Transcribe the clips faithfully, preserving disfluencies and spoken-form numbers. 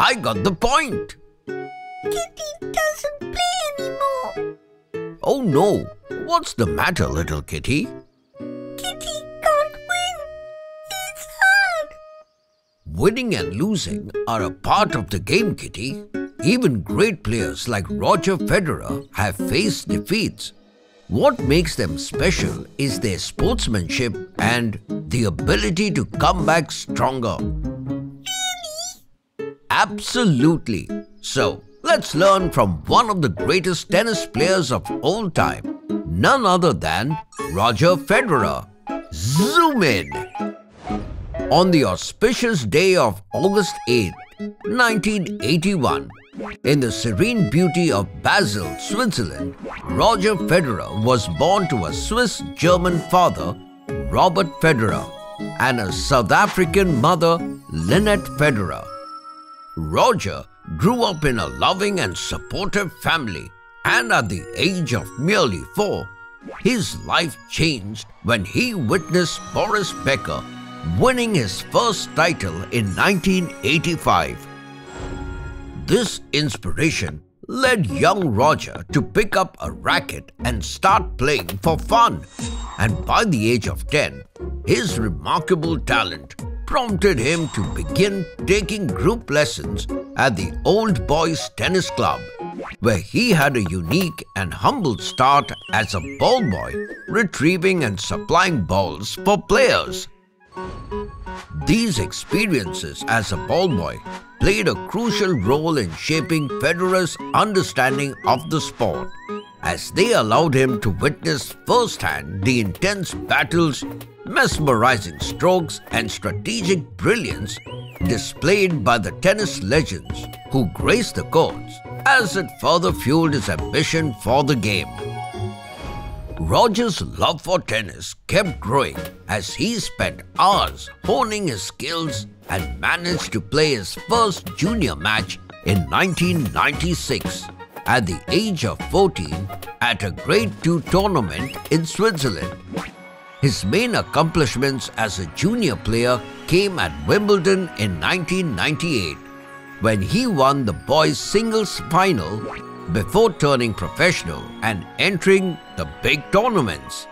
I got the point. Kitty doesn't play anymore. Oh no, what's the matter, little kitty? Kitty can't win. It's hard. Winning and losing are a part of the game, Kitty. Even great players like Roger Federer have faced defeats. What makes them special is their sportsmanship and the ability to come back stronger. Really? Absolutely. So, let's learn from one of the greatest tennis players of all time. None other than Roger Federer. Zoom in! On the auspicious day of August eighth, nineteen eighty-one, in the serene beauty of Basel, Switzerland, Roger Federer was born to a Swiss-German father, Robert Federer, and a South African mother, Lynette Federer. Roger grew up in a loving and supportive family, and at the age of merely four, his life changed when he witnessed Boris Becker winning his first title in nineteen eighty-five. This inspiration led young Roger to pick up a racket and start playing for fun. And by the age of ten, his remarkable talent prompted him to begin taking group lessons at the Old Boys Tennis Club, where he had a unique and humble start as a ball boy, retrieving and supplying balls for players. These experiences as a ball boy played a crucial role in shaping Federer's understanding of the sport, as they allowed him to witness firsthand the intense battles, mesmerizing strokes, and strategic brilliance displayed by the tennis legends who graced the courts, as it further fueled his ambition for the game. Roger's love for tennis kept growing as he spent hours honing his skills and managed to play his first junior match in nineteen ninety-six at the age of fourteen at a grade two tournament in Switzerland. His main accomplishments as a junior player came at Wimbledon in nineteen ninety-eight, when he won the boys' singles final before turning professional and entering the big tournaments.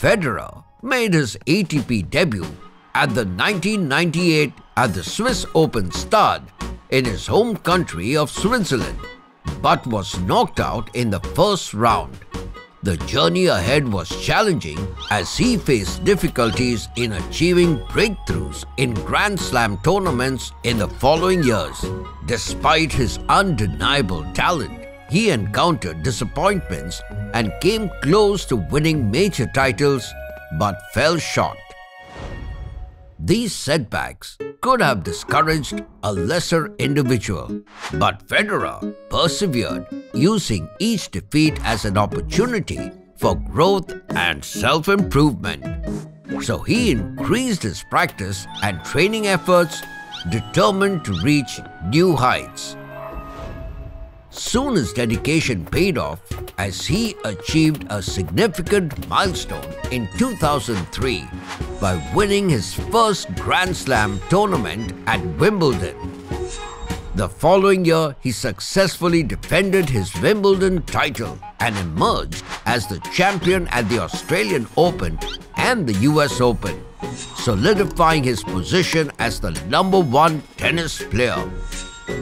Federer made his A T P debut at the nineteen ninety-eight at the Swiss Open Stade in his home country of Switzerland, but was knocked out in the first round. The journey ahead was challenging as he faced difficulties in achieving breakthroughs in Grand Slam tournaments in the following years. Despite his undeniable talent, he encountered disappointments and came close to winning major titles but fell short. These setbacks could have discouraged a lesser individual, but Federer persevered, using each defeat as an opportunity for growth and self-improvement. So he increased his practice and training efforts, determined to reach new heights. Soon his dedication paid off as he achieved a significant milestone in two thousand three by winning his first Grand Slam tournament at Wimbledon. The following year, he successfully defended his Wimbledon title and emerged as the champion at the Australian Open and the U S Open, solidifying his position as the number one tennis player.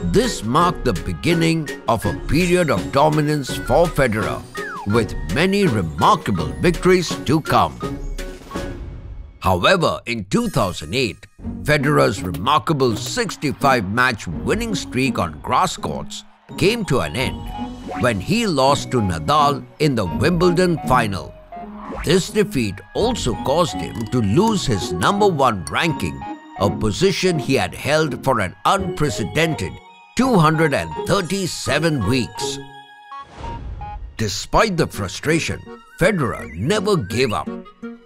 This marked the beginning of a period of dominance for Federer, with many remarkable victories to come. However, in two thousand eight, Federer's remarkable sixty-five match winning streak on grass courts came to an end when he lost to Nadal in the Wimbledon final. This defeat also caused him to lose his number one ranking, a position he had held for an unprecedented two hundred thirty-seven weeks. Despite the frustration, Federer never gave up.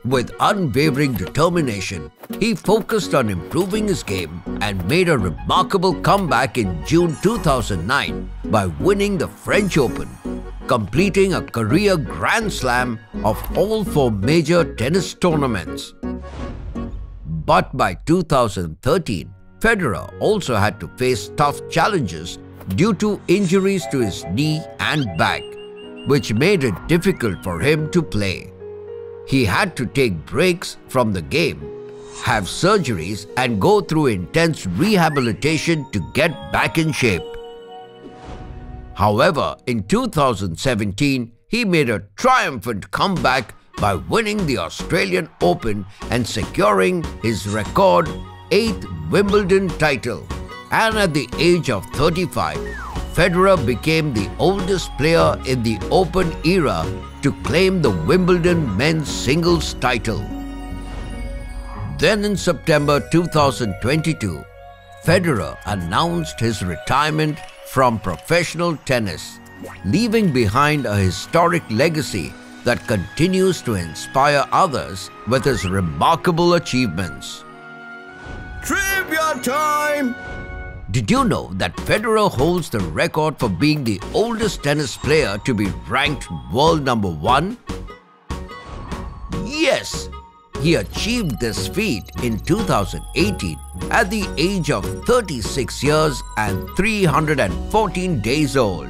With unwavering determination, he focused on improving his game and made a remarkable comeback in June two thousand nine by winning the French Open, completing a career Grand Slam of all four major tennis tournaments. But by two thousand thirteen, Federer also had to face tough challenges due to injuries to his knee and back, which made it difficult for him to play. He had to take breaks from the game, have surgeries, and go through intense rehabilitation to get back in shape. However, in two thousand seventeen, he made a triumphant comeback by winning the Australian Open and securing his record eighth Wimbledon title. And at the age of thirty-five, Federer became the oldest player in the Open era to claim the Wimbledon men's singles title. Then in September two thousand twenty-two, Federer announced his retirement from professional tennis, leaving behind a historic legacy that continues to inspire others with his remarkable achievements. Trivia time! Did you know that Federer holds the record for being the oldest tennis player to be ranked world number one? Yes, he achieved this feat in two thousand eighteen at the age of thirty-six years and three hundred fourteen days old.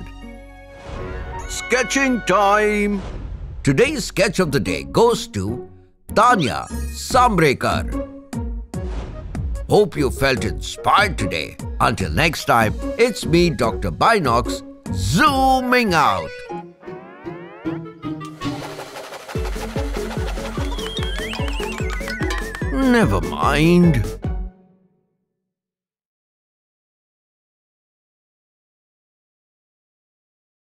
Sketching time! Today's sketch of the day goes to Tanya Sambrekar. Hope you felt inspired today. Until next time, it's me, Doctor Binocs, zooming out. Never mind.